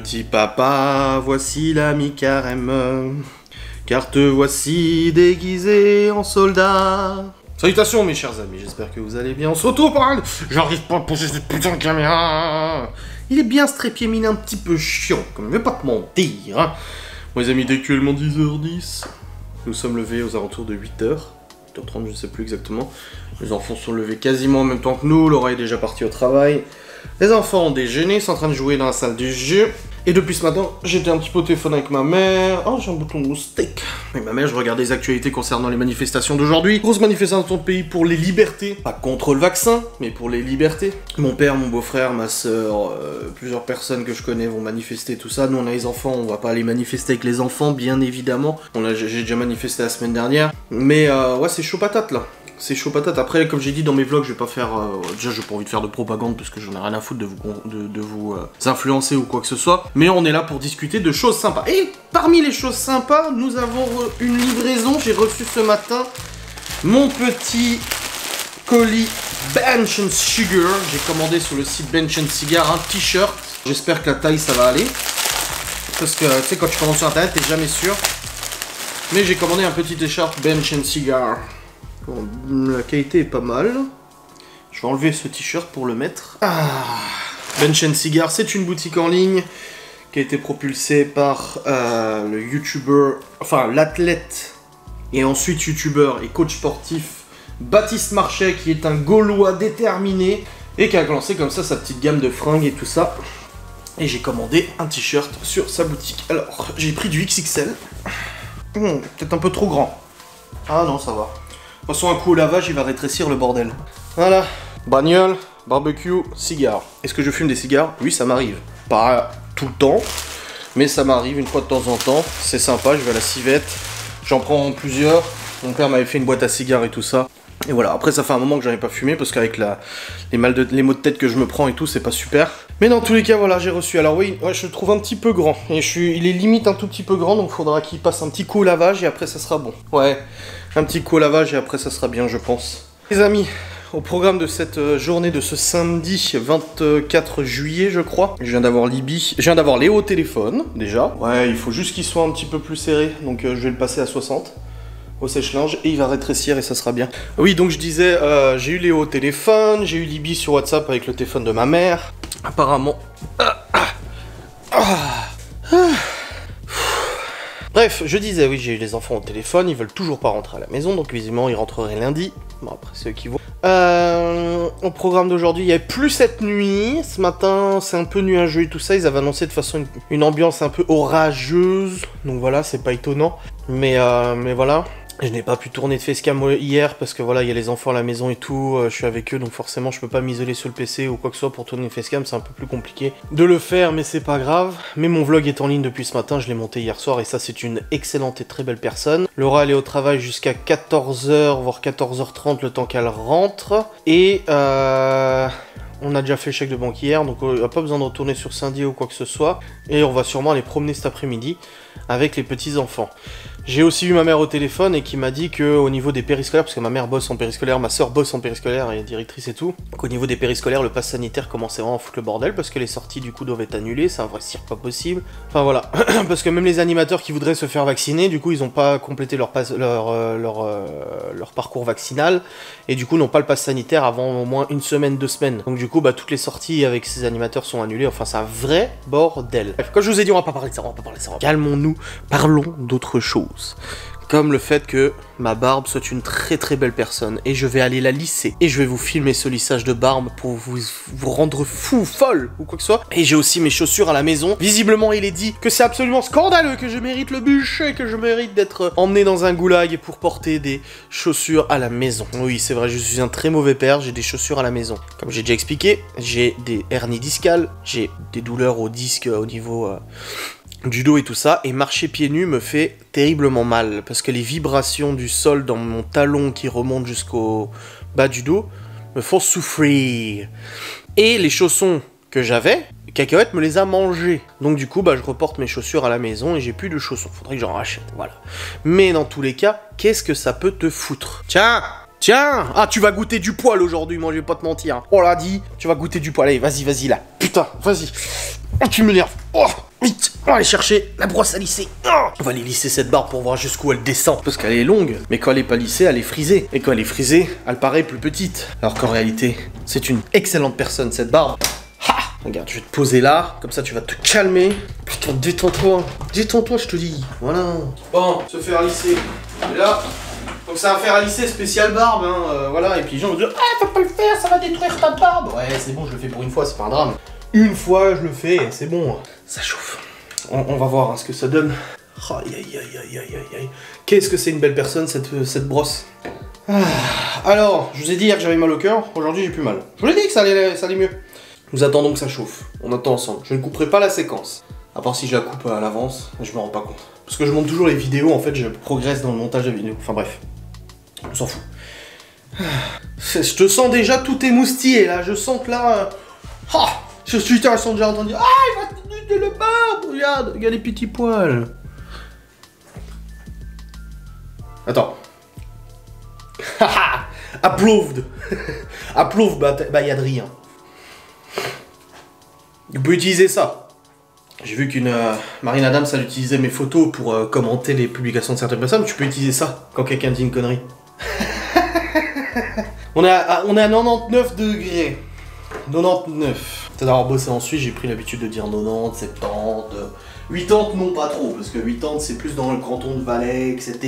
Petit papa, voici l'ami carême, car te voici déguisé en soldat. Salutations mes chers amis, j'espère que vous allez bien. On se retrouve pour un... J'arrive pas à poser cette putain de caméra. Il est bien ce trépied mine un petit peu chiant, comme je vais pas te mentir. Hein. Mes amis, actuellement 10h10. Nous sommes levés aux alentours de 8h. 8h30, je ne sais plus exactement. Les enfants sont levés quasiment en même temps que nous. Laura est déjà partie au travail. Les enfants ont déjeuné, sont en train de jouer dans la salle du jeu. Et depuis ce matin, j'étais un petit peu au téléphone avec ma mère. Oh, j'ai un bouton de moustique. Avec ma mère, je regardais les actualités concernant les manifestations d'aujourd'hui. Grosse manifestation dans ton pays pour les libertés. Pas contre le vaccin, mais pour les libertés. Mon père, mon beau-frère, ma soeur, plusieurs personnes que je connais vont manifester, tout ça. Nous, on a les enfants, on va pas aller manifester avec les enfants, bien évidemment. J'ai déjà manifesté la semaine dernière. Mais ouais, c'est chaud patate, là. C'est chaud patate. Après, comme j'ai dit dans mes vlogs, je vais pas faire... déjà, j'ai pas envie de faire de propagande parce que j'en ai rien à foutre de vous influencer ou quoi que ce soit. Mais on est là pour discuter de choses sympas. Et parmi les choses sympas, nous avons une livraison. J'ai reçu ce matin mon petit colis Bench & Cigar. J'ai commandé sur le site Bench & Cigar un t-shirt. J'espère que la taille, ça va aller. Parce que, tu sais, quand tu commandes sur Internet, t'es jamais sûr. Mais j'ai commandé un petit t-shirt Bench & Cigar. Bon, la qualité est pas mal. Je vais enlever ce t-shirt pour le mettre. Ah, Bench & Cigar, c'est une boutique en ligne qui a été propulsée par le youtubeur, enfin l'athlète et ensuite youtubeur et coach sportif Baptiste Marchais, qui est un Gaulois déterminé et qui a lancé comme ça sa petite gamme de fringues et tout ça. Et j'ai commandé un t-shirt sur sa boutique. Alors, j'ai pris du XXL. Peut-être un peu trop grand. Ah non, ça va. De toute façon, un coup au lavage, il va rétrécir le bordel. Voilà. Bagnole, barbecue, cigare. Est-ce que je fume des cigares? Oui, ça m'arrive. Pas tout le temps, mais ça m'arrive une fois de temps en temps. C'est sympa, je vais à la civette. J'en prends plusieurs. Mon père m'avait fait une boîte à cigares et tout ça. Et voilà, après ça fait un moment que j'en ai pas fumé, parce qu'avec les maux de tête que je me prends et tout, c'est pas super. Mais dans tous les cas, voilà, j'ai reçu. Alors oui, ouais, je le trouve un petit peu grand. Et il est limite un tout petit peu grand, donc faudra qu'il passe un petit coup au lavage et après ça sera bon. Ouais. Un petit coup au lavage et après ça sera bien, je pense. Les amis, au programme de cette journée de ce samedi 24 juillet, je crois. Je viens d'avoir Libye. Je viens d'avoir Léo au téléphone, déjà. Ouais, il faut juste qu'il soit un petit peu plus serré. Donc je vais le passer à 60 au sèche-linge et il va rétrécir et ça sera bien. Oui, donc je disais, j'ai eu Léo au téléphone. J'ai eu Libye sur WhatsApp avec le téléphone de ma mère. Apparemment... Bref, je disais, oui, j'ai eu les enfants au téléphone, ils veulent toujours pas rentrer à la maison, donc visiblement, ils rentreraient lundi. Bon, après, c'est eux qui vont. Au programme d'aujourd'hui, il n'y avait plus cette nuit. Ce matin, c'est un peu nuageux et tout ça. Ils avaient annoncé de façon une ambiance un peu orageuse. Donc voilà, c'est pas étonnant. Mais voilà. Je n'ai pas pu tourner de facecam hier parce que voilà, il y a les enfants à la maison et tout, je suis avec eux, donc forcément je peux pas m'isoler sur le PC ou quoi que ce soit pour tourner une facecam, c'est un peu plus compliqué de le faire, mais c'est pas grave. Mais mon vlog est en ligne depuis ce matin, je l'ai monté hier soir et ça c'est une excellente et très belle personne. Laura elle est au travail jusqu'à 14h, voire 14h30 le temps qu'elle rentre. Et on a déjà fait le chèque de banque hier, donc on n'a pas besoin de retourner sur Saint-Dié ou quoi que ce soit. Et on va sûrement aller promener cet après-midi avec les petits-enfants. J'ai aussi eu ma mère au téléphone et qui m'a dit qu'au niveau des périscolaires, parce que ma mère bosse en périscolaire, ma soeur bosse en périscolaire et directrice et tout, qu'au niveau des périscolaires, le pass sanitaire commençait vraiment à foutre le bordel parce que les sorties du coup doivent être annulées, c'est un vrai cirque pas possible. Enfin voilà, parce que même les animateurs qui voudraient se faire vacciner, du coup ils n'ont pas complété leur parcours vaccinal et du coup n'ont pas le pass sanitaire avant au moins une semaine, 2 semaines. Donc du coup, bah, toutes les sorties avec ces animateurs sont annulées, enfin c'est un vrai bordel. Bref, comme je vous ai dit, on va pas parler de ça, on va pas parler de ça. Calmons-nous, parlons d'autre chose. Comme le fait que ma barbe soit une très très belle personne et je vais aller la lisser et je vais vous filmer ce lissage de barbe pour vous rendre fou, folle ou quoi que ce soit. Et j'ai aussi mes chaussures à la maison. Visiblement il est dit que c'est absolument scandaleux, que je mérite le bûcher, que je mérite d'être emmené dans un goulag pour porter des chaussures à la maison. Oui c'est vrai, je suis un très mauvais père, j'ai des chaussures à la maison. Comme j'ai déjà expliqué, j'ai des hernies discales, j'ai des douleurs au disque au niveau... du dos et tout ça, et marcher pieds nus me fait terriblement mal, parce que les vibrations du sol dans mon talon qui remonte jusqu'au bas du dos me font souffrir. Et les chaussons que j'avais, Cacahuète me les a mangés. Donc du coup, bah, je reporte mes chaussures à la maison et j'ai plus de chaussons. Faudrait que j'en rachète, voilà. Mais dans tous les cas, qu'est-ce que ça peut te foutre? Tiens! Tiens! Ah, tu vas goûter du poil aujourd'hui, moi je vais pas te mentir. On l'a dit, tu vas goûter du poil. Allez, vas-y, vas-y là. Putain, vas-y. Oh, tu m'énerves. Oh! On va aller chercher la brosse à lisser. On va aller lisser cette barbe pour voir jusqu'où elle descend. Parce qu'elle est longue, mais quand elle est pas lissée, elle est frisée. Et quand elle est frisée, elle paraît plus petite. Alors qu'en réalité, c'est une excellente personne cette barbe. Ha! Regarde, je vais te poser là, comme ça tu vas te calmer. Putain, détends-toi. Détends-toi, je te dis. Voilà. Bon, se faire lisser. Et là. Donc c'est un fer à lisser spécial barbe, hein, voilà, et puis les gens vont dire ah faut pas le faire, ça va détruire ta barbe. Ouais c'est bon, je le fais pour une fois, c'est pas un drame. Une fois je le fais, c'est bon. Ça chauffe. On va voir hein, ce que ça donne. Aïe aïe aïe aïe aïe aïe. Qu'est-ce que c'est une belle personne cette brosse. Ah, alors, je vous ai dit hier que j'avais mal au cœur, aujourd'hui j'ai plus mal. Je vous l'ai dit que ça allait mieux. Nous attendons que ça chauffe, on attend ensemble. Je ne couperai pas la séquence. À part si je la coupe à l'avance, je me rends pas compte. Parce que je monte toujours les vidéos, en fait je progresse dans le montage des vidéos. Enfin bref. On s'en fout. Je te sens déjà tout émoustillé là, je sens que là... Oh, sur Twitter ils sont déjà entendus. Ah il va tenir de le barbe. Regarde, regarde les petits poils. Attends. Approved. Approved, bah y'a de rien. Tu peux utiliser ça. J'ai vu qu'une Marine Adams elle utilisait mes photos pour commenter les publications de certaines personnes. Tu peux utiliser ça quand quelqu'un dit une connerie. on est à 99 degrés. 99. C'est d'avoir bossé en Suisse, j'ai pris l'habitude de dire 90, 70, 80 non pas trop, parce que 80 c'est plus dans le canton de Valais, etc.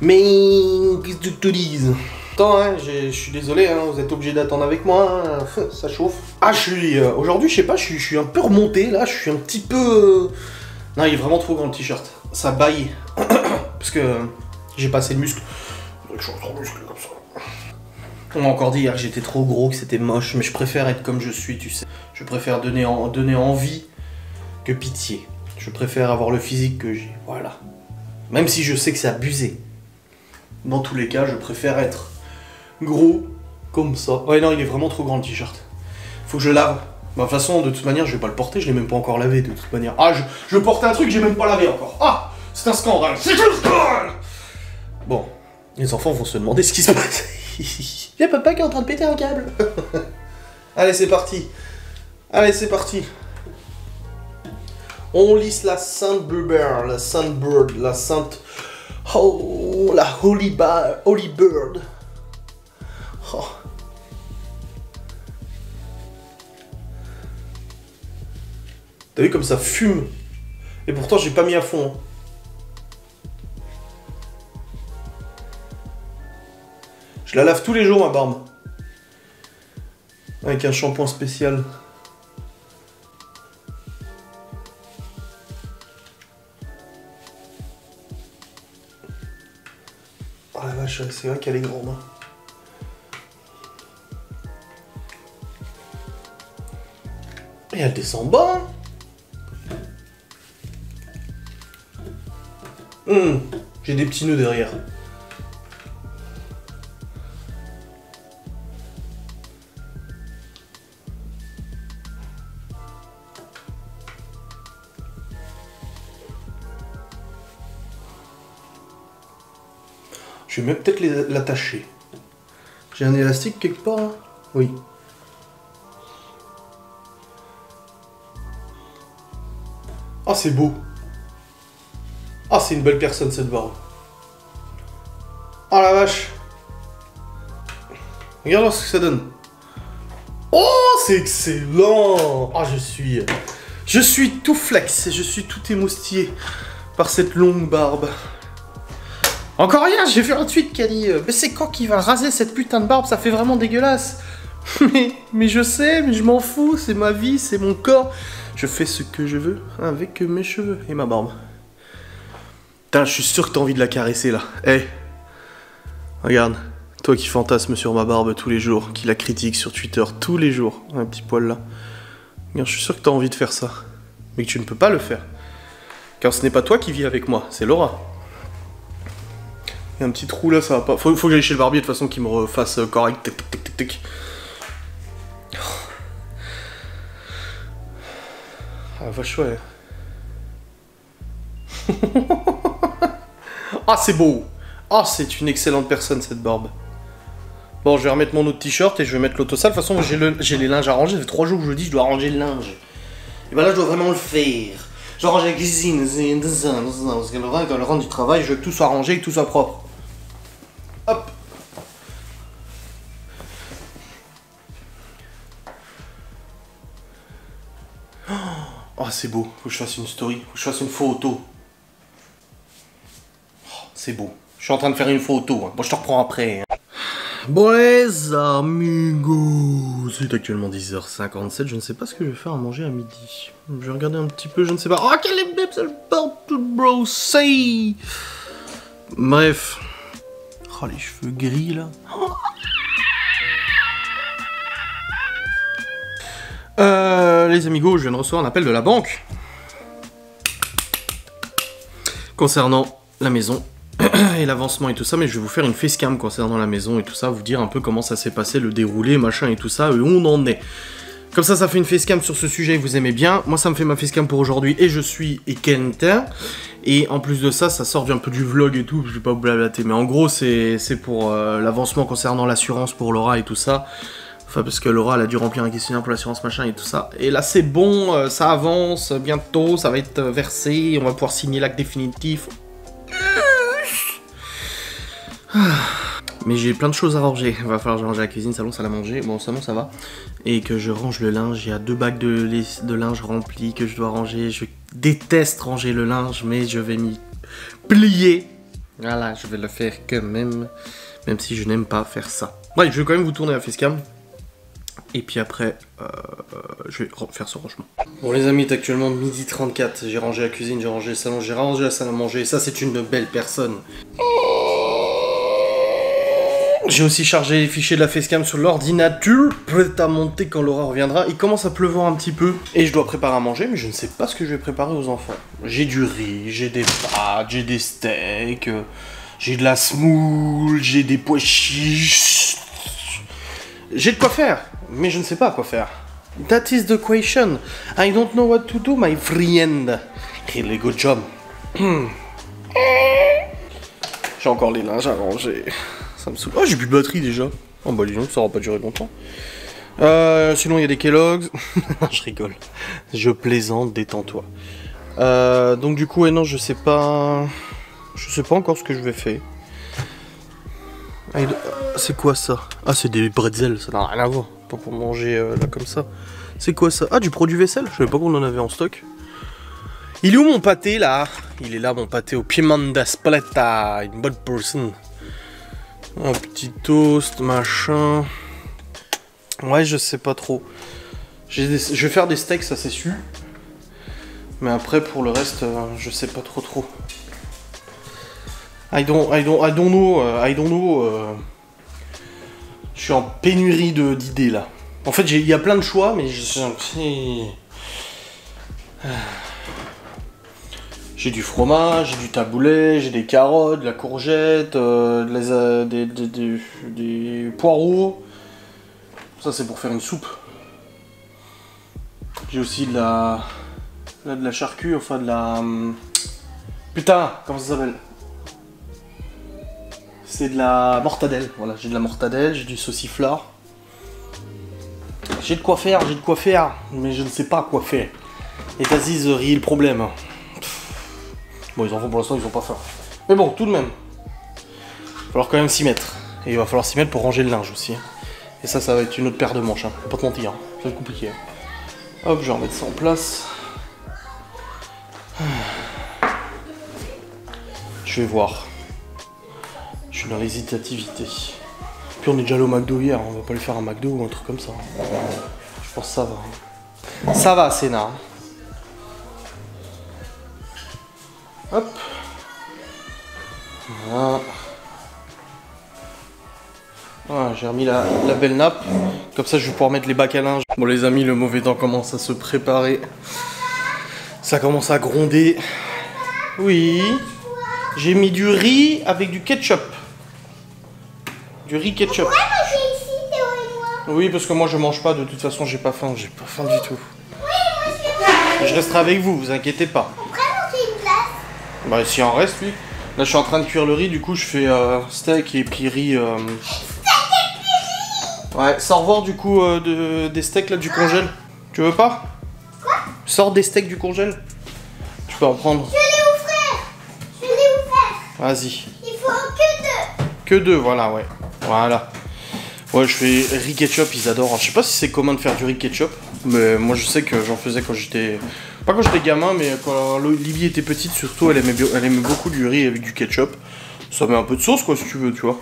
Mais qu'est-ce que tu te dis? Attends, hein, je suis désolé, hein, vous êtes obligé d'attendre avec moi, hein, ça chauffe. Ah, je suis... aujourd'hui, je sais pas, je suis un peu remonté, là, je suis un petit peu... Non, il est vraiment trop grand le t-shirt, ça baille, parce que j'ai pas assez de muscles. Je suis trop musclé comme ça. On m'a encore dit hier que j'étais trop gros, que c'était moche, mais je préfère être comme je suis, tu sais. Je préfère donner envie que pitié. Je préfère avoir le physique que j'ai, voilà. Même si je sais que c'est abusé. Dans tous les cas, je préfère être gros comme ça. Ouais, non, il est vraiment trop grand le t-shirt. Faut que je lave. Bah, de toute façon, de toute manière, je vais pas le porter, je l'ai même pas encore lavé, de toute manière. Ah, je portais un truc que j'ai même pas lavé encore. Ah, c'est un scandale, c'est un scandale. Bon, les enfants vont se demander ce qui se passe. Il y a papa qui est en train de péter un câble. Allez, c'est parti. Allez, c'est parti. On lisse la Sainte Bluebird, la Sainte Bird, la Sainte... Oh, la Holy Bird. Oh. T'as vu comme ça fume? Et pourtant j'ai pas mis à fond. Je la lave tous les jours ma barbe. Avec un shampoing spécial. Oh la vache, c'est vrai qu'elle est grande. Hein. Et elle descend bas. Mmh, j'ai des petits nœuds derrière. Je vais même peut-être l'attacher. J'ai un élastique quelque part, hein? Oui. Ah, c'est beau. Ah, c'est une belle personne, cette barbe. Ah, la vache. Regarde ce que ça donne. Oh, c'est excellent. Ah, je suis tout flex. Je suis tout émoustillé par cette longue barbe. Encore rien, j'ai vu un tweet qui a dit mais c'est quand qu'il va raser cette putain de barbe, ça fait vraiment dégueulasse. mais je sais, mais je m'en fous, c'est ma vie, c'est mon corps. Je fais ce que je veux avec mes cheveux et ma barbe. Putain, je suis sûr que t'as envie de la caresser là. Eh, hey, regarde, toi qui fantasmes sur ma barbe tous les jours, qui la critique sur Twitter tous les jours, un petit poil là. Regarde, je suis sûr que t'as envie de faire ça, mais que tu ne peux pas le faire. Car ce n'est pas toi qui vis avec moi, c'est Laura. Un petit trou là, ça va pas. Faut que j'aille chez le barbier de façon qu'il me refasse correct. Tic, tic, tic, tic. Ah, vache, ouais. Ah, c'est beau. Ah, c'est une excellente personne cette barbe. Bon, je vais remettre mon autre t-shirt et je vais mettre l'autosale. De toute façon, j'ai les linges à ranger. Ça fait 3 jours que je dis je dois ranger le linge. Et ben là, je dois vraiment le faire. je range la cuisine, parce que Laura, quand elle rentre du travail, je veux que tout soit rangé, que tout soit propre. Hop. Oh, c'est beau, faut que je fasse une story, faut que je fasse une photo. Oh, c'est beau, je suis en train de faire une photo, hein. Bon, je te reprends après. Hein. Bon les amigos, c'est actuellement 10h57, je ne sais pas ce que je vais faire à manger à midi. Je vais regarder un petit peu, je ne sais pas. Oh, quel est le partout, bro, say. Bref. Oh, les cheveux gris, là. Les amigos, je viens de recevoir un appel de la banque. Concernant la maison. Et l'avancement et tout ça, mais je vais vous faire une facecam concernant la maison et tout ça, vous dire un peu comment ça s'est passé, le déroulé, machin et tout ça, et on en est. Comme ça, ça fait une facecam sur ce sujet, vous aimez bien. Moi, ça me fait ma facecam pour aujourd'hui, et je suis Kentin. Et en plus de ça, ça sort un peu du vlog et tout, je vais pas vous blablater, mais en gros, c'est pour l'avancement concernant l'assurance pour Laura et tout ça. Enfin, parce que Laura, elle a dû remplir un questionnaire pour l'assurance machin et tout ça. Et là, c'est bon, ça avance bientôt, ça va être versé, on va pouvoir signer l'acte définitif. Mais j'ai plein de choses à ranger. Va falloir que je range la cuisine, salon, salle à manger. Bon, salon, ça va. Et que je range le linge. Il y a 2 bacs de linge remplis que je dois ranger. Je déteste ranger le linge, mais je vais m'y plier. Voilà, je vais le faire quand même. Même si je n'aime pas faire ça. Bref, je vais quand même vous tourner la facecam. Et puis après, je vais faire ce rangement. Bon les amis, c'est actuellement 12h34. J'ai rangé la cuisine, j'ai rangé le salon, j'ai rangé la salle à manger. Et ça, c'est une belle personne. J'ai aussi chargé les fichiers de la facecam sur l'ordinateur, prêt à monter quand Laura reviendra. Il commence à pleuvoir un petit peu. Et je dois préparer à manger, mais je ne sais pas ce que je vais préparer aux enfants. J'ai du riz, j'ai des pâtes, j'ai des steaks, j'ai de la semoule, j'ai des pois chiches. J'ai de quoi faire, mais je ne sais pas quoi faire. That is the question. I don't know what to do, my friend. Really good job. J'ai encore les linges à ranger. Ça me saoule. Oh, j'ai plus de batterie déjà. Oh, bah, disons que ça aura pas duré longtemps. Sinon, il y a des Kellogg's. Je rigole. Je plaisante, détends-toi. Donc, du coup, et non, je sais pas. Je sais pas encore ce que je vais faire. C'est quoi ça? Ah, c'est des bretzels, ça n'a rien à voir. Pas pour manger là comme ça. C'est quoi ça? Ah, du produit vaisselle? Je savais pas qu'on en avait en stock. Il est où mon pâté là? Il est là, mon pâté au Piemonte Spletta. Une bonne personne. Un petit toast, machin. Ouais, je sais pas trop. Je vais faire des steaks, ça c'est sûr. Mais après, pour le reste, je sais pas trop. I don't know. Je suis en pénurie d'idées, là. En fait, il y a plein de choix, mais J'ai du fromage, j'ai du taboulet, j'ai des carottes, de la courgette, des poireaux. Ça c'est pour faire une soupe. J'ai aussi de la... Là, de la charcuterie, enfin de la... Putain, comment ça s'appelle? C'est de la mortadelle, voilà, j'ai de la mortadelle, j'ai du sauciflard. J'ai de quoi faire, mais je ne sais pas quoi faire. Et t'as-y, the real problème. Bon, les enfants pour l'instant ils ont pas faim. Mais bon, tout de même. Il va falloir quand même s'y mettre. Et il va falloir s'y mettre pour ranger le linge aussi. Et ça, ça va être une autre paire de manches. Hein. Faut pas te mentir. Hein. Ça va être compliqué. Hein. Hop, je vais remettre ça en place. Je vais voir. Je suis dans l'hésitativité. Puis on est déjà allé au McDo hier. On va pas lui faire un McDo ou un truc comme ça. Je pense que ça va. Ça va, Sénat. Hop, voilà, voilà, j'ai remis la belle nappe, comme ça je vais pouvoir mettre les bacs à linge. Bon les amis, le mauvais temps commence à se préparer, ça commence à gronder. Oui, j'ai mis du riz avec du ketchup, du riz ketchup. Oui, parce que moi je mange pas, de toute façon j'ai pas faim du tout. Je resterai avec vous, vous inquiétez pas. Bah s'il en reste, lui. Là je suis en train de cuire le riz, du coup je fais steak et puis riz. Ouais, sors voir du coup des steaks là du congèle. Tu veux pas? Quoi? Sors des steaks du congèle. peux en prendre. Je l'ai ouvert. Je l'ai ouvert. Vas-y. Il faut que deux. Que deux, voilà, ouais. Voilà. Ouais, je fais riz ketchup, ils adorent. Je sais pas si c'est commun de faire du riz ketchup, mais moi je sais que j'en faisais quand j'étais... Pas quand j'étais gamin, mais quand Libye était petite, surtout, elle aimait beaucoup du riz avec du ketchup. Ça met un peu de sauce, quoi, si tu veux, tu vois.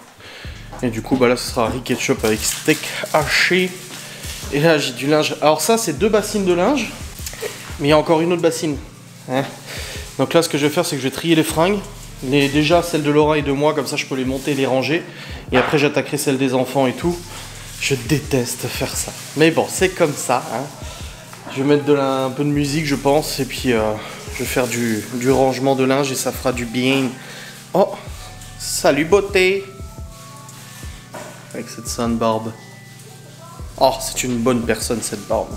Et du coup, bah là, ce sera riz ketchup avec steak haché. Et là, j'ai du linge. Alors ça, c'est deux bassines de linge, mais il y a encore une autre bassine. Hein, donc là, ce que je vais faire, c'est que je vais trier les fringues. Déjà, celles de Laura et de moi, comme ça, je peux les monter, les ranger. Et après, j'attaquerai celles des enfants et tout. Je déteste faire ça. Mais bon, c'est comme ça, hein. Je vais mettre un peu de musique, je pense. Et puis, je vais faire du rangement de linge et ça fera du bien. Oh, salut beauté. Avec cette sainte barbe. Oh, c'est une bonne personne, cette barbe.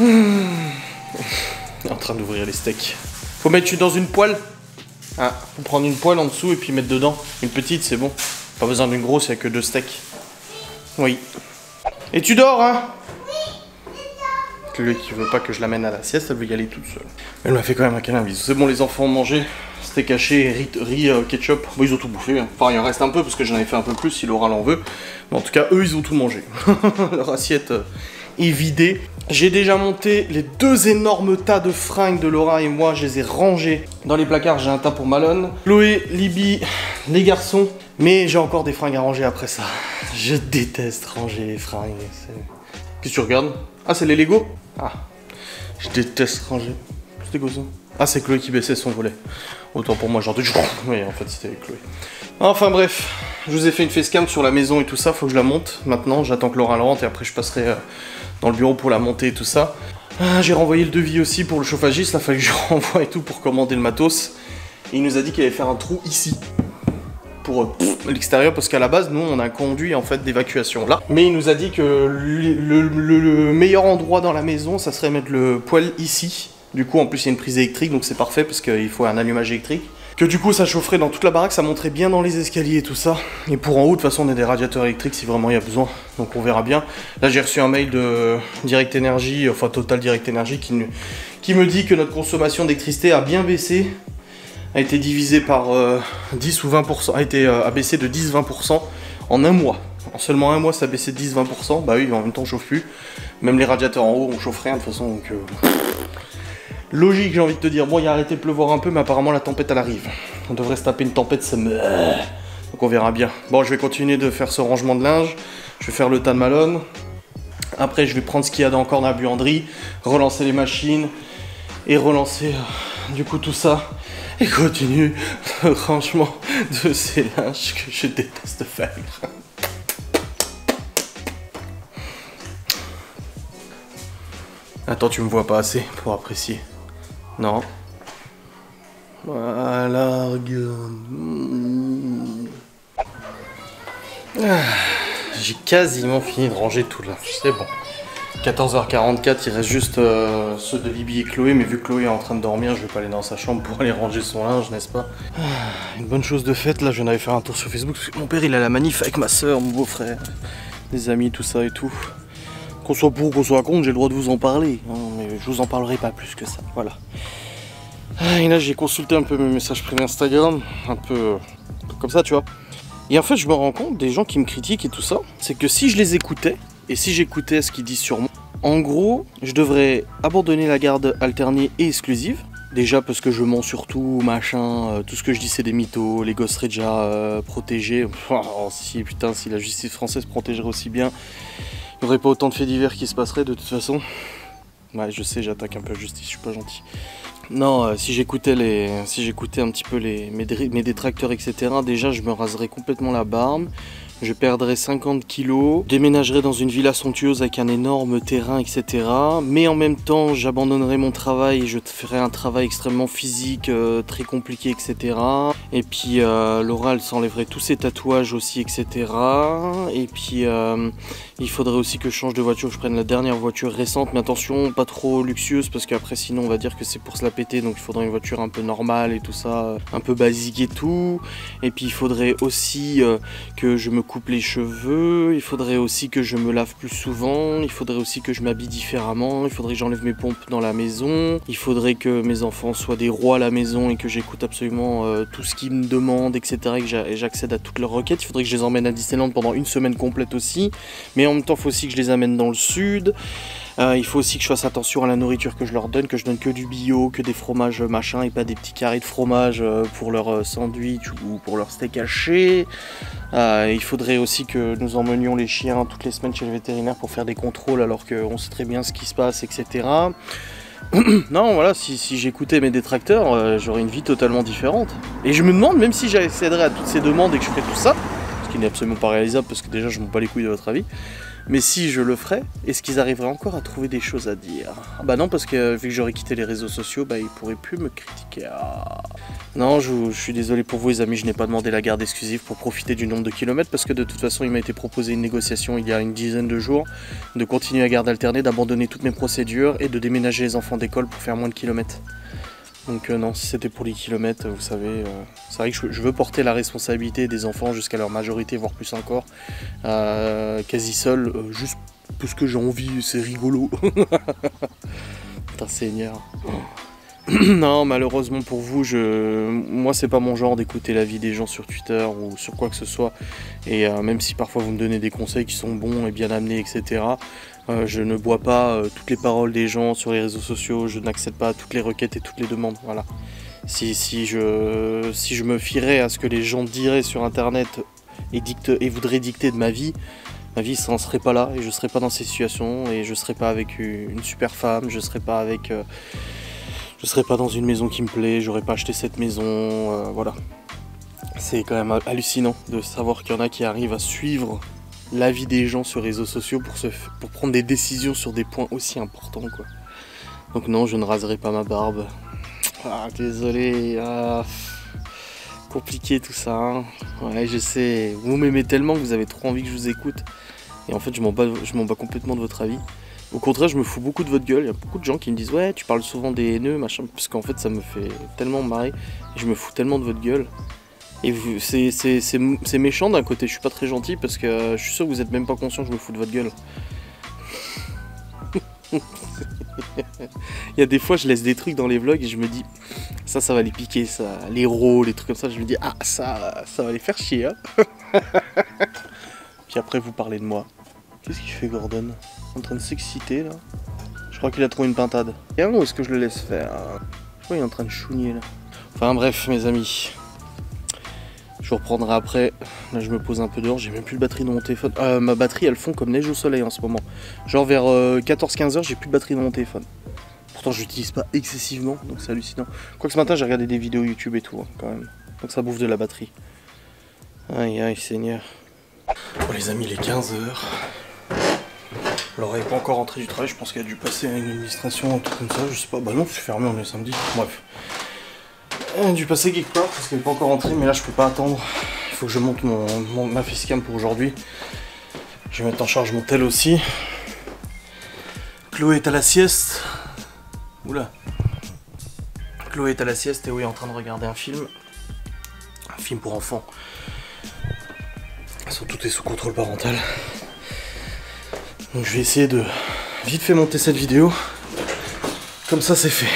En train d'ouvrir les steaks. Faut mettre dans une poêle. Ah, faut prendre une poêle en dessous et puis mettre dedans. Une petite, c'est bon. Pas besoin d'une grosse, il n'y a que deux steaks. Oui. Et tu dors, hein? Chloé qui veut pas que je l'amène à la sieste, elle veut y aller toute seule. Elle m'a fait quand même un câlin, bisou. C'est bon, les enfants ont mangé, c'était caché, riz, ketchup. Bon, ils ont tout bouffé, hein. Enfin, il en reste un peu parce que j'en avais fait un peu plus si Laura l'en veut. Mais en tout cas, eux, ils ont tout mangé. Leur assiette est vidée. J'ai déjà monté les deux énormes tas de fringues de Laura et moi, je les ai rangés. Dans les placards, j'ai un tas pour Malone, Chloé, Libye, les garçons. Mais j'ai encore des fringues à ranger après ça. Je déteste ranger les fringues. Qu'est-ce que tu regardes? Ah, c'est les Lego? Ah, je déteste ranger. C'était quoi ça? Ah, c'est Chloé qui baissait son volet. Autant pour moi, genre de... Oui, en fait, c'était Chloé. Enfin bref, je vous ai fait une facecam sur la maison et tout ça, faut que je la monte. Maintenant, j'attends que Laura la rentre et après je passerai dans le bureau pour la monter et tout ça. Ah, j'ai renvoyé le devis aussi pour le chauffagiste, là, fallait que je renvoie et tout pour commander le matos. Et il nous a dit qu'il allait faire un trou ici. Pour l'extérieur, parce qu'à la base nous on a un conduit en fait d'évacuation là, mais il nous a dit que le meilleur endroit dans la maison ça serait mettre le poêle ici. Du coup en plus il y a une prise électrique donc c'est parfait parce qu'il faut un allumage électrique, que du coup ça chaufferait dans toute la baraque, ça monterait bien dans les escaliers et tout ça. Et pour en haut de toute façon on a des radiateurs électriques si vraiment il y a besoin, donc on verra bien. Là j'ai reçu un mail de Direct Energie, enfin Total Direct Energie, qui me dit que notre consommation d'électricité a bien baissé, a été divisé par 10 ou 20%, a baissé de 10-20% en un mois. En seulement un mois, ça a baissé de 10-20%. Bah oui, en même temps, on chauffe plus. Même les radiateurs en haut, on chauffe rien de toute façon. Donc, logique, j'ai envie de te dire. Bon, il a arrêté de pleuvoir un peu, mais apparemment, la tempête, elle arrive. On devrait se taper une tempête, ça me... Donc on verra bien. Bon, je vais continuer de faire ce rangement de linge. Je vais faire le tas de Malone. Après, je vais prendre ce qu'il y a encore dans la buanderie, relancer les machines et relancer du coup tout ça. Et continue le rangement de ces linges que je déteste faire. Attends, tu me vois pas assez pour apprécier. Non. Voilà, regarde. J'ai quasiment fini de ranger tout le linge, c'est bon. 14h44, il reste juste ceux de Libby et Chloé, mais vu que Chloé est en train de dormir, je vais pas aller dans sa chambre pour aller ranger son linge, n'est-ce pas? Une bonne chose de faite, là je viens d'aller faire un tour sur Facebook, parce que mon père il a la manif avec ma soeur, mon beau-frère, des amis, tout ça et tout. Qu'on soit pour ou qu'on soit contre, j'ai le droit de vous en parler, hein, mais je vous en parlerai pas plus que ça, voilà. Et là j'ai consulté un peu mes messages privés Instagram, un peu comme ça tu vois. Et en fait je me rends compte des gens qui me critiquent et tout ça, c'est que si je les écoutais, et si j'écoutais ce qu'ils disent sur moi, en gros, je devrais abandonner la garde alternée et exclusive. Déjà parce que je mens sur tout, machin, tout ce que je dis c'est des mythos, les gosses seraient déjà protégés. Oh, si, putain, si la justice française protégerait aussi bien, il n'y aurait pas autant de faits divers qui se passeraient de toute façon. Ouais, je sais, j'attaque un peu la justice, je suis pas gentil. Non, si j'écoutais un petit peu mes détracteurs, etc., déjà je me raserais complètement la barbe. Je perdrais 50 kilos, déménagerais dans une villa somptueuse avec un énorme terrain, etc. Mais en même temps, j'abandonnerais mon travail et je ferais un travail extrêmement physique, très compliqué, etc. Et puis Laura, elle s'enlèverait tous ses tatouages aussi, etc. Et puis Il faudrait aussi que je change de voiture, que je prenne la dernière voiture récente, mais attention, pas trop luxueuse, parce qu'après sinon on va dire que c'est pour se la péter, donc il faudrait une voiture un peu normale et tout ça, un peu basique et tout. Et puis il faudrait aussi que je me coupe les cheveux, il faudrait aussi que je me lave plus souvent, il faudrait aussi que je m'habille différemment, il faudrait que j'enlève mes pompes dans la maison, il faudrait que mes enfants soient des rois à la maison et que j'écoute absolument tout ce qu'ils me demandent, etc., et j'accède à toutes leurs requêtes. Il faudrait que je les emmène à Disneyland pendant une semaine complète aussi, mais en même temps il faut aussi que je les amène dans le sud. Il faut aussi que je fasse attention à la nourriture que je leur donne, que je donne que du bio, que des fromages machin et pas des petits carrés de fromage pour leur sandwich ou pour leur steak haché. Il faudrait aussi que nous emmenions les chiens toutes les semaines chez le vétérinaire pour faire des contrôles alors qu'on sait très bien ce qui se passe, etc. Non, voilà, si j'écoutais mes détracteurs, j'aurais une vie totalement différente. Et je me demande, même si j'accéderais à toutes ces demandes et que je ferais tout ça, ce qui n'est absolument pas réalisable parce que déjà je m'en bats les couilles de votre avis, mais si je le ferais, est-ce qu'ils arriveraient encore à trouver des choses à dire? Bah non, parce que vu que j'aurais quitté les réseaux sociaux, bah ils pourraient plus me critiquer. Ah. Non, je suis désolé pour vous les amis, je n'ai pas demandé la garde exclusive pour profiter du nombre de kilomètres, parce que de toute façon il m'a été proposé une négociation il y a une dizaine de jours, de continuer à garde alternée, d'abandonner toutes mes procédures et de déménager les enfants d'école pour faire moins de kilomètres. Donc non, si c'était pour les kilomètres, vous savez, c'est vrai que je veux porter la responsabilité des enfants jusqu'à leur majorité, voire plus encore, quasi seul, juste parce que j'ai envie, c'est rigolo. Putain Seigneur. Non, malheureusement pour vous, moi c'est pas mon genre d'écouter l'avis des gens sur Twitter ou sur quoi que ce soit. Et même si parfois vous me donnez des conseils qui sont bons et bien amenés, etc., je ne bois pas toutes les paroles des gens sur les réseaux sociaux, je n'accède pas à toutes les requêtes et toutes les demandes, voilà. Si je me fierais à ce que les gens diraient sur internet et voudraient dicter de ma vie ça n'en serait pas là, et je ne serais pas dans ces situations, et je ne serais pas avec une super femme, je ne serais pas avec... je serais pas dans une maison qui me plaît, j'aurais pas acheté cette maison, voilà. C'est quand même hallucinant de savoir qu'il y en a qui arrivent à suivre l'avis des gens sur les réseaux sociaux pour prendre des décisions sur des points aussi importants, quoi. Donc non, je ne raserai pas ma barbe. Ah, désolé, compliqué tout ça, hein. Ouais, je sais, vous m'aimez tellement que vous avez trop envie que je vous écoute. Et en fait, je m'en bats complètement de votre avis. Au contraire, je me fous beaucoup de votre gueule. Il y a beaucoup de gens qui me disent « Ouais, tu parles souvent des haineux, machin », parce qu'en fait, ça me fait tellement marrer. Je me fous tellement de votre gueule. Et c'est méchant d'un côté, je suis pas très gentil, parce que je suis sûr que vous êtes même pas conscient que je me fous de votre gueule. Il y a des fois, je laisse des trucs dans les vlogs et je me dis « Ça va les piquer, ça, les rôles, les trucs comme ça. » Je me dis « Ah, ça va les faire chier, hein. » Puis après, vous parlez de moi. Qu'est-ce qu'il fait, Gordon ? En train de s'exciter là. Je crois qu'il a trouvé une pintade. Et où est-ce que je le laisse faire? Je crois qu'il est en train de chougner là. Enfin bref mes amis, je vous reprendrai après. Là je me pose un peu dehors, j'ai même plus de batterie dans mon téléphone. Ma batterie elle fond comme neige au soleil en ce moment. Genre vers 14-15 heures j'ai plus de batterie dans mon téléphone. Pourtant je l'utilise pas excessivement, donc c'est hallucinant. Quoique ce matin j'ai regardé des vidéos YouTube et tout hein, quand même. Donc ça bouffe de la batterie. Aïe aïe Seigneur. Bon les amis il est 15h. Laura est pas encore rentrée du travail, je pense qu'elle a dû passer à une administration, un truc comme ça, je sais pas, bah non, c'est fermé, on est samedi, bref. Elle a dû passer quelque part parce qu'elle est pas encore rentrée, mais là je peux pas attendre, il faut que je monte ma facecam pour aujourd'hui. Je vais mettre en charge mon tel aussi. Chloé est à la sieste. Oula. Chloé est à la sieste et oui, en train de regarder un film. Un film pour enfants. Tout est sous contrôle parental. Donc je vais essayer de vite fait monter cette vidéo, comme ça c'est fait.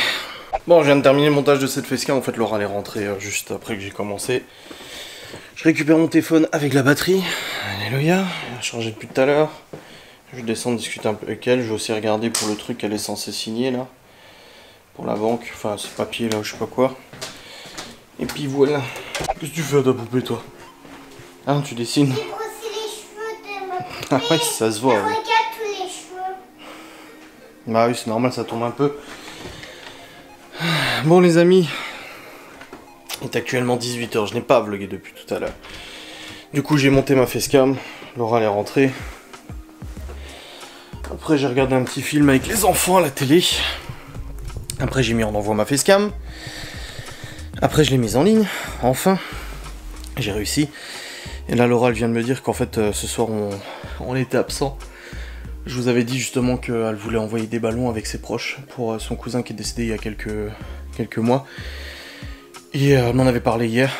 Bon je viens de terminer le montage de cette facecam, en fait Laura est rentrée juste après que j'ai commencé. Je récupère mon téléphone avec la batterie, alléluia, elle a chargé depuis tout à l'heure. Je descends discuter un peu avec elle, je vais aussi regarder pour le truc qu'elle est censée signer là. Pour la banque, enfin ce papier là ou je sais pas quoi. Et puis voilà. Qu'est-ce que tu fais à ta poupée toi? Ah tu dessines. Ah ouais ça se voit. Ouais. Bah oui, c'est normal, ça tombe un peu. Bon les amis, il est actuellement 18h, je n'ai pas vlogué depuis tout à l'heure. Du coup j'ai monté ma facecam, Laura elle est rentrée. Après j'ai regardé un petit film avec les enfants à la télé. Après j'ai mis en envoi ma facecam. Après je l'ai mise en ligne, enfin. J'ai réussi. Et là Laura elle vient de me dire qu'en fait ce soir on était absent. Je vous avais dit justement qu'elle voulait envoyer des ballons avec ses proches pour son cousin qui est décédé il y a quelques mois. Et elle m'en avait parlé hier.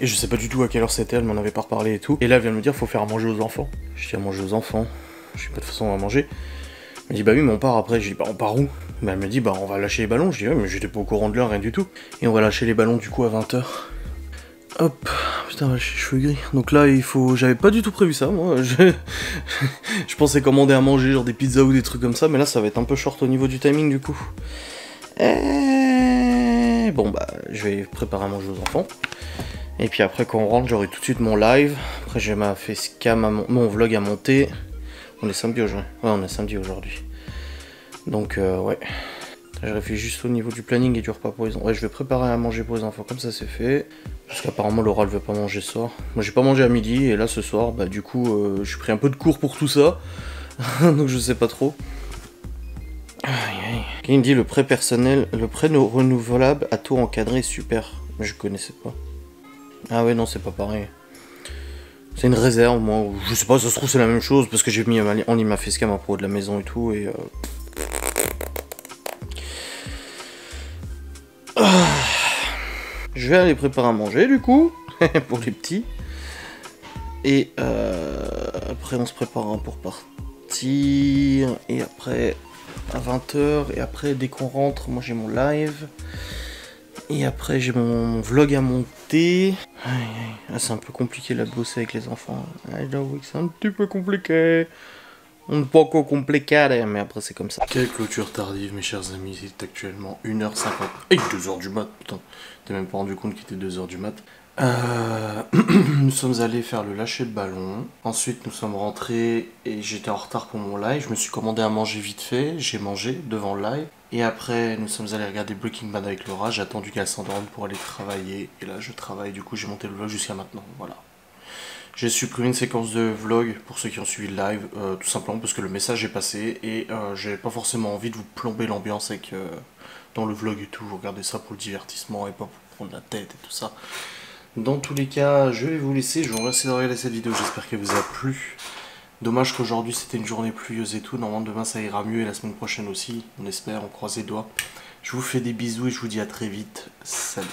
Et je sais pas du tout à quelle heure c'était, elle m'en avait pas reparlé et tout. Et là elle vient de me dire faut faire à manger aux enfants. Je dis à manger aux enfants, je sais pas de toute façon on va manger. Elle me dit bah oui mais on part après, je dis bah on part où? Bah elle me dit bah on va lâcher les ballons, je dis ouais mais j'étais pas au courant de l'heure, rien du tout. Et on va lâcher les ballons du coup à 20 h. Hop, putain je suis cheveux gris. Donc là il faut, j'avais pas du tout prévu ça moi, je pensais commander à manger genre des pizzas ou des trucs comme ça. Mais là ça va être un peu short au niveau du timing du coup. Et bon bah je vais préparer à manger aux enfants. Et puis après quand on rentre j'aurai tout de suite mon live, après j'ai ma facecam, mon vlog à monter. On est samedi aujourd'hui, ouais on est samedi aujourd'hui. Donc ouais, je réfléchis juste au niveau du planning et du repas pour les enfants. Ouais je vais préparer à manger pour les enfants comme ça c'est fait. Parce qu'apparemment Laura elle veut pas manger ce soir. Moi j'ai pas mangé à midi et là ce soir bah du coup je suis pris un peu de cours pour tout ça. Donc je sais pas trop. Aïe aïe. Qui me dit le prêt personnel, le prêt renouvelable à taux encadré super. Je connaissais pas. Ah ouais non c'est pas pareil. C'est une réserve moi, je sais pas, ça se trouve c'est la même chose parce que j'ai mis en ligne ma facecam pro de la maison et tout et je vais aller préparer à manger du coup pour les petits. Et après on se prépare pour partir et après à 20 h et après dès qu'on rentre moi j'ai mon live. Et après j'ai mon vlog à monter. Ah, c'est un peu compliqué là de bosser avec les enfants. J'avoue que c'est un petit peu compliqué. Un poco compliqué, mais après c'est comme ça. Quelle clôture tardive mes chers amis, il est actuellement 1 h 50. Et 2 h du mat, putain. T'es même pas rendu compte qu'il était 2 h du mat. Nous sommes allés faire le lâcher de ballon. Ensuite nous sommes rentrés et j'étais en retard pour mon live. Je me suis commandé à manger vite fait, j'ai mangé devant le live. Et après nous sommes allés regarder Breaking Bad avec Laura, j'ai attendu qu'elle s'endorme pour aller travailler. Et là je travaille, du coup j'ai monté le vlog jusqu'à maintenant, voilà. J'ai supprimé une séquence de vlog pour ceux qui ont suivi le live, tout simplement parce que le message est passé. Et j'avais pas forcément envie de vous plomber l'ambiance avec dans le vlog et tout. Vous regardez ça pour le divertissement et pas pour prendre la tête et tout ça. Dans tous les cas je vais vous laisser, je vous remercie de regarder cette vidéo, j'espère qu'elle vous a plu. Dommage qu'aujourd'hui c'était une journée pluieuse et tout, normalement demain ça ira mieux et la semaine prochaine aussi, on espère, on croise les doigts. Je vous fais des bisous et je vous dis à très vite, salut.